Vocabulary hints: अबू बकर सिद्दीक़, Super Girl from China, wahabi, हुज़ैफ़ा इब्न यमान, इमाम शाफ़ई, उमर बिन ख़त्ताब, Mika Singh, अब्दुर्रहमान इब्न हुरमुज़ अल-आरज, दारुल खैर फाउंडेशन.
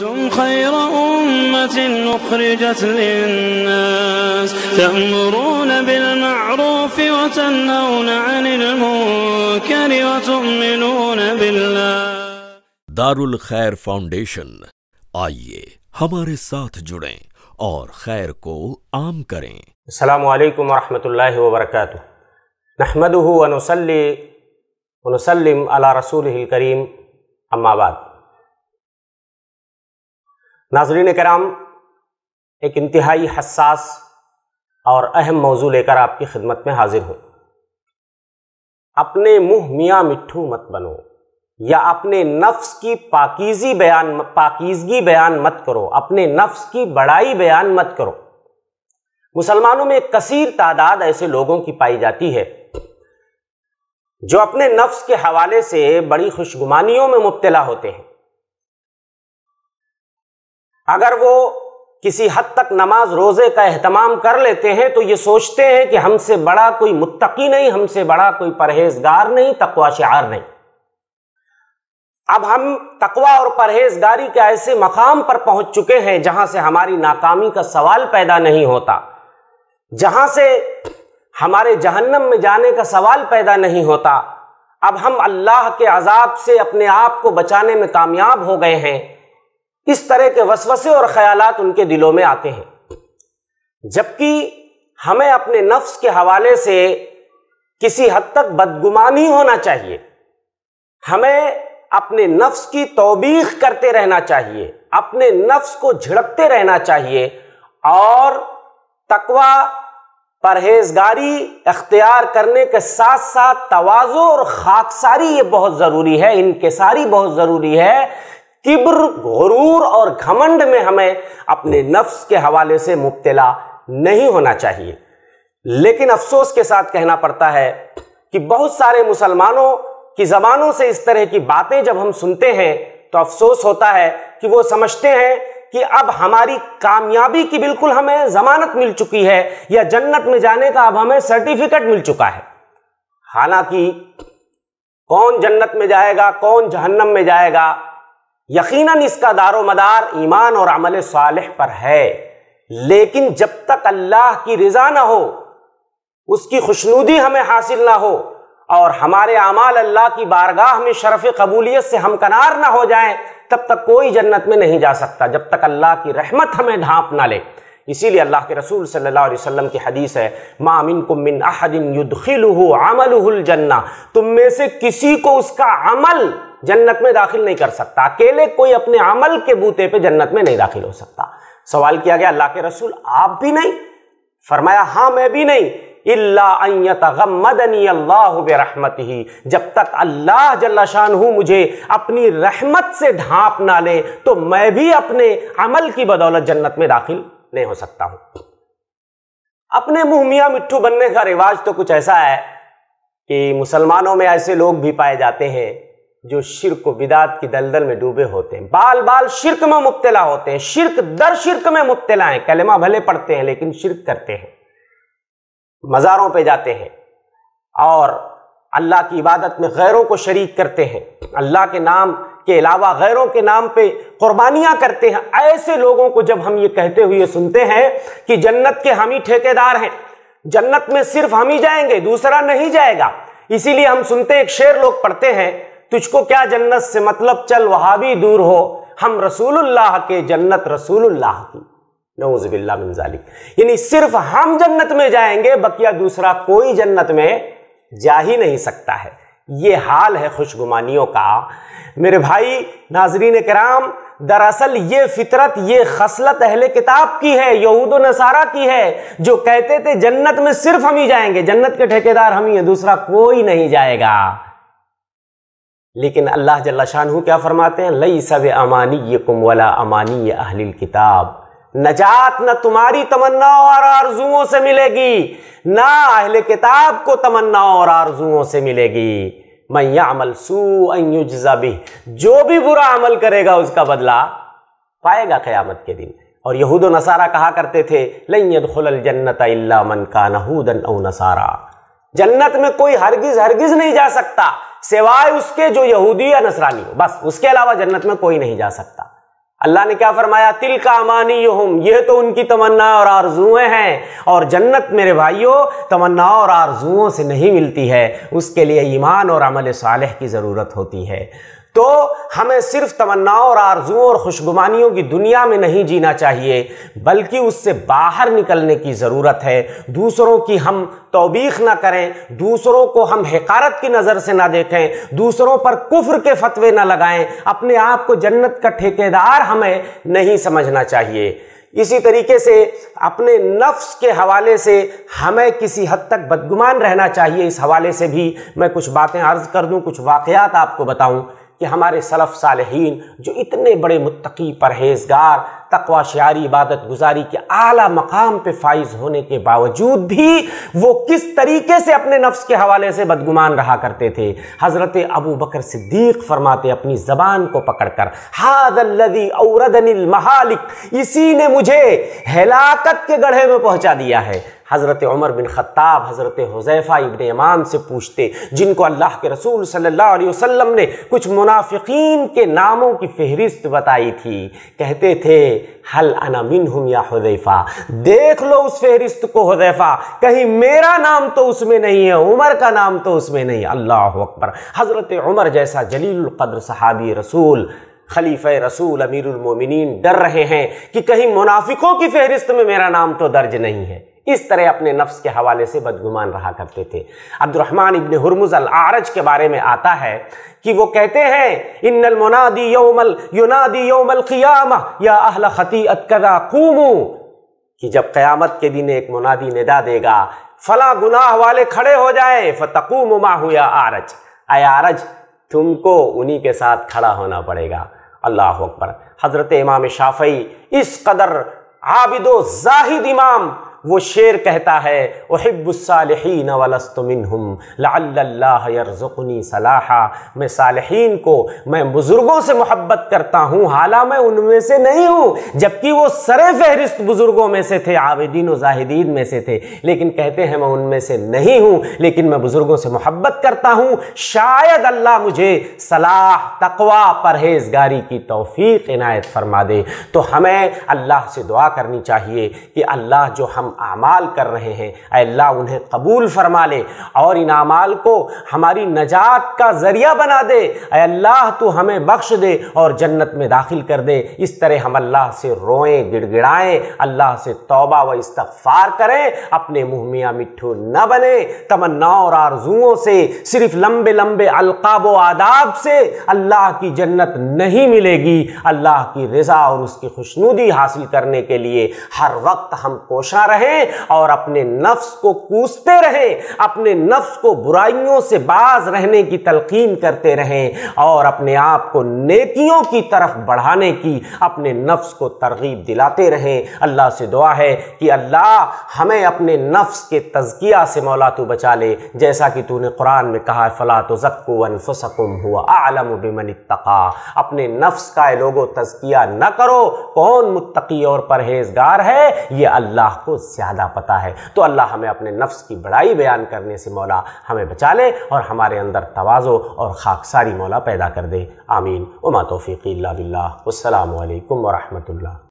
كنتم خير أمة أخرجت للناس تأمرون بالمعروف وتنهون عن المنكر وتؤمنون بالله। दारुल खैर फाउंडेशन, आइए हमारे साथ जुड़ें और खैर को आम करें। अस्सलामु अलैकुम वरहमतुल्लाहि वबरकातुह। नहमदुहु व नुसल्ली व नुसल्लिम अला रसूलिहिल करीम, अम्मा बाद। नाज़रीन कराम, एक इंतहाई हसास और अहम मौजू लेकर आपकी खिदमत में हाजिर हूँ। अपने मुँह मियाँ मिट्ठू मत बनो, या अपने नफ्स की पाकीज़गी बयान मत करो, अपने नफ्स की बड़ाई बयान मत करो। मुसलमानों में कसीर तादाद ऐसे लोगों की पाई जाती है जो अपने नफ्स के हवाले से बड़ी खुशगुमानियों में मुब्तला होते हैं। अगर वो किसी हद तक नमाज रोज़े का एहतमाम कर लेते हैं तो ये सोचते हैं कि हमसे बड़ा कोई मुत्तकी नहीं, हमसे बड़ा कोई परहेजगार नहीं, तकवा शिआर नहीं। अब हम तकवा और परहेजगारी के ऐसे मकाम पर पहुंच चुके हैं जहां से हमारी नाकामी का सवाल पैदा नहीं होता, जहां से हमारे जहन्नम में जाने का सवाल पैदा नहीं होता। अब हम अल्लाह के अजाब से अपने आप को बचाने में कामयाब हो गए हैं। इस तरह के वसवसे और ख्यालात उनके दिलों में आते हैं, जबकि हमें अपने नफ्स के हवाले से किसी हद तक बदगुमानी होना चाहिए, हमें अपने नफ्स की तौबीख करते रहना चाहिए, अपने नफ्स को झिड़कते रहना चाहिए और तकवा परहेजगारी अख्तियार करने के साथ साथ तवाज़ो और खाकसारी ये बहुत ज़रूरी है, इनकिसारी बहुत ज़रूरी है। किब्र, गुरूर और घमंड में हमें अपने नफ्स के हवाले से मुब्तला नहीं होना चाहिए। लेकिन अफसोस के साथ कहना पड़ता है कि बहुत सारे मुसलमानों कि ज़बानों से इस तरह की बातें जब हम सुनते हैं तो अफसोस होता है कि वो समझते हैं कि अब हमारी कामयाबी की बिल्कुल हमें ज़मानत मिल चुकी है, या जन्नत में जाने का अब हमें सर्टिफिकेट मिल चुका है। हालांकि कौन जन्नत में जाएगा, कौन जहन्नम में जाएगा, यकीनन इसका दारोमदार ईमान और अमल सालेह पर है। लेकिन जब तक अल्लाह की रज़ा ना हो, उसकी खुशनुदी हमें हासिल ना हो और हमारे अमाल अल्लाह की बारगाह में शरफ़ कबूलियत से हमकनार ना हो जाएं, तब तक कोई जन्नत में नहीं जा सकता, जब तक अल्लाह की रहमत हमें ढांप ना ले। इसीलिए अल्लाह के रसूल सल्लल्लाहु अलैहि वसल्लम की हदीस है, मा मिनकुम मिन अहदिन युदखिलुहु अमलुहुल जन्ना, तुम में से किसी को उसका अमल जन्नत में दाखिल नहीं कर सकता। अकेले कोई अपने अमल के बूते पर जन्नत में नहीं दाखिल हो सकता। सवाल किया गया, अल्लाह के रसूल आप भी नहीं? फरमाया, हाँ मैं भी नहीं, इल्ला अन यतगम्मदनी अल्लाहु बिरहमतिही, जब तक अल्लाह जल्ला शानहु मुझे अपनी रहमत से ढांप ना ले तो मैं भी अपने अमल की बदौलत जन्नत में दाखिल नहीं हो सकता हूं। अपने मुँह मियाँ मिट्ठू बनने का रिवाज तो कुछ ऐसा है कि मुसलमानों में ऐसे लोग भी पाए जाते हैं जो शिरक व बिदात की दलदल में डूबे होते हैं, बाल बाल शिरक में मुब्तला होते हैं, शिरक दर शिरक में मुब्तला हैं, कलमा भले पढ़ते हैं लेकिन शिरक करते हैं, मज़ारों पे जाते हैं और अल्लाह की इबादत में गैरों को शरीक करते हैं, अल्लाह के नाम के अलावा गैरों के नाम पे कुर्बानियाँ करते हैं। ऐसे लोगों को जब हम ये कहते हुए सुनते हैं कि जन्नत के हम ही ठेकेदार हैं, जन्नत में सिर्फ हम ही जाएंगे, दूसरा नहीं जाएगा, इसीलिए हम सुनते हैं, एक शेर लोग पढ़ते हैं, तुझको क्या जन्नत से मतलब, चल वहाबी दूर हो, हम रसूलुल्लाह के, जन्नत रसूलुल्लाह की। नऊज़ बिल्लाह मिन ज़ालिक, यानी सिर्फ हम जन्नत में जाएंगे, बकिया दूसरा कोई जन्नत में जा ही नहीं सकता है। ये हाल है खुशगुमानियों का। मेरे भाई नाजरीन कराम, दरअसल ये फितरत, ये खसलत अहले किताब की है, यहूद व नसारा की है, जो कहते थे जन्नत में सिर्फ हम ही जाएंगे, जन्नत के ठेकेदार हम ही हैं, दूसरा कोई नहीं जाएगा। लेकिन अल्लाह जल्ला शानहू क्या फरमाते हैं, लैसा बि अमानिय्यकुम वला अमानिय अहलिल किताब, नजात न तुम्हारी तमन्नाओं और आरजुओं से मिलेगी, ना अहले किताब को तमन्नाओं और आरजुओं से मिलेगी। मैं यअमल सूअन युज्ज़ा बिह, जो भी बुरा अमल करेगा उसका बदला पाएगा क़यामत के दिन। और यहूद व नसारा कहा करते थे, लन यदखुलल जन्नत इल्ला मन कान हूदन औ नसारा, जन्नत में कोई हरगिज हरगिज नहीं जा सकता सिवाय उसके जो यहूदी या नसरानी हो, बस उसके अलावा जन्नत में कोई नहीं जा सकता। अल्लाह ने क्या फरमाया, तिलका अमानियुहुम, यह तो उनकी तमन्ना और आरजुएं हैं। और जन्नत मेरे भाइयों तमन्ना और आरजुओं से नहीं मिलती है, उसके लिए ईमान और अमल सालेह की ज़रूरत होती है। तो हमें सिर्फ तमन्नाओं और आरजुओं और खुशगुमानियों की दुनिया में नहीं जीना चाहिए, बल्कि उससे बाहर निकलने की ज़रूरत है। दूसरों की हम तौबीख ना करें, दूसरों को हम हकारत की नज़र से ना देखें, दूसरों पर कुफ्र के फतवे ना लगाएं, अपने आप को जन्नत का ठेकेदार हमें नहीं समझना चाहिए। इसी तरीके से अपने नफ्स के हवाले से हमें किसी हद तक बदगुमान रहना चाहिए। इस हवाले से भी मैं कुछ बातें अर्ज़ कर दूँ, कुछ वाक़यात आपको बताऊँ कि हमारे सलफ़ सालहीन जो इतने बड़े मुत्तकी, परहेज़गार, तकवा शारी, इबादत गुजारी के आला मकाम पे फाइज होने के बावजूद भी वो किस तरीके से अपने नफ्स के हवाले से बदगुमान रहा करते थे। हज़रत अबू बकर सिद्दीक़ फरमाते अपनी ज़बान को पकड़कर, हादल्लज़ी औरदनिल महालिक, इसी ने मुझे हलाकत के गढ़े में पहुँचा दिया है। हज़रत उमर बिन ख़त्ताब हज़रत हुज़ैफ़ा इब्न यमान से पूछते, जिनको अल्लाह के रसूल सल्लल्लाहु अलैहि वसल्लम ने कुछ मुनाफिकीन के नामों की फ़हरिस्त बताई थी, कहते थे, हल अना मिनहुम या हुज़ैफ़ा, देख लो उस फ़हरिस्त को हुज़ैफ़ा, कहीं मेरा नाम तो उसमें नहीं है, उमर का नाम तो उसमें नहीं। अल्लाह अकबर! हज़रत उमर जैसा जलील क़द्र सहाबी रसूल, खलीफे रसूल, अमीरुल मोमिनीन डर रहे हैं कि कहीं मुनाफिकों की फ़हरिस्त में मेरा नाम तो दर्ज नहीं है। इस तरह अपने नफ्स के हवाले से बदगुमान रहा करते थे। अब्दुर्रहमान इब्न हुरमुज़ अल-आरज के बारे में आता है कि वो कहते हैं, इन्नल मुनादी यौमल युनादी यौमल क़ियामह या अहल ख़तीअत कज़ा क़ूमू, कि जब क़यामत के दिन एक मुनादी निदा देगा, फला गुनाह वाले खड़े हो जाएं, फ़तक़ूमु माहु या आरज, ऐ आरज तुमको उन्हीं के साथ खड़ा होना पड़ेगा। अल्लाह अकबर! हज़रत इमाम शाफ़ई, इस कदर आबिदो ज़ाहिद इमाम, वो शेर कहता है, उहिब्बुस्सालिहीन वलस्तु मिनहुम लअल्लल्लाह यरज़ुक़नी सलाहा, मैं सालिहीन को, मैं बुज़ुर्गों से मोहब्बत करता हूँ, हाला मैं उनमें से नहीं हूँ, जबकि वो सरे फहरिस्त बुज़ुर्गों में से थे, आबिदीन व ज़ाहिदीन में से थे, लेकिन कहते हैं मैं उनमें से नहीं हूँ, लेकिन मैं बुज़ुर्गों से मोहब्बत करता हूँ, शायद अल्लाह मुझे सलाह, तकवा, परहेज़गारी की तौफ़ीक़ इनायत फरमा दे। तो हमें अल्लाह से दुआ करनी चाहिए कि अल्लाह जो हम आमाल कर रहे हैं, अल्लाह उन्हें कबूल फरमा ले और इन आमाल को हमारी नजात का ज़रिया बना दे। अल्लाह तू हमें बख्श दे और जन्नत में दाखिल कर दे। इस तरह हम अल्लाह से रोएं, गिड़गिड़ाएं, अल्लाह से तौबा व इस्तग़फ़ार करें, अपने मुँह मियाँ मिट्ठू न बने, तमन्नाओं और आरज़ुओं से, सिर्फ लंबे लंबे अलक़ाब व आदाब से अल्लाह की जन्नत नहीं मिलेगी। अल्लाह की रज़ा और उसकी खुशनुदी हासिल करने के लिए हर वक्त हम कोशा रहें और अपने नफ्स को कूसते रहें, अपने नफ्स को बुराइयों से बाज रहने की तलकीन करते रहें और अपने आप को नेकियों की तरफ बढ़ाने की अपने नफ्स को तरगीब दिलाते रहें। अल्लाह से दुआ है कि अल्लाह हमें अपने नफ्स के तज़किया से मौला तू बचा ले, जैसा कि तूने कुरान में कहा, फला तुज़क्कू अनफुसकुम हुवा आलम बिमन इत्तक़ा, अपने नफ्स का लोगों तज़किया न करो, कौन मुत्तकी और परहेजगार है ये अल्लाह को ज़्यादा पता है। तो अल्लाह हमें अपने नफ्स की बड़ाई बयान करने से मौला हमें बचा ले और हमारे अंदर तवाज़ो और खाकसारी मौला पैदा कर दे। आमीन। उमा तौफीक़ी इल्ला बिल्लाह। अस्सलामु अलैकुम व रहमतुल्लाह।